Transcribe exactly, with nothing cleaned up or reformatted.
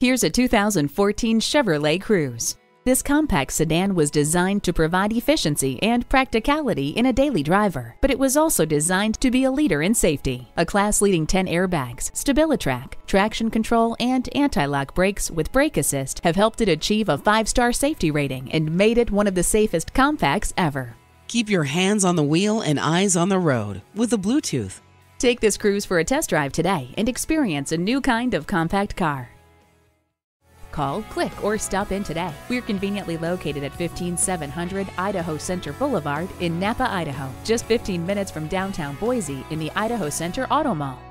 Here's a two thousand fourteen Chevrolet Cruze. This compact sedan was designed to provide efficiency and practicality in a daily driver, but it was also designed to be a leader in safety. A class-leading ten airbags, Stabilitrac, traction control, and anti-lock brakes with brake assist have helped it achieve a five-star safety rating and made it one of the safest compacts ever. Keep your hands on the wheel and eyes on the road with the Bluetooth. Take this Cruze for a test drive today and experience a new kind of compact car. Call, click, or stop in today. We're conveniently located at fifteen seven hundred Idaho Center Boulevard in Nampa, Idaho, just fifteen minutes from downtown Boise in the Idaho Center Auto Mall.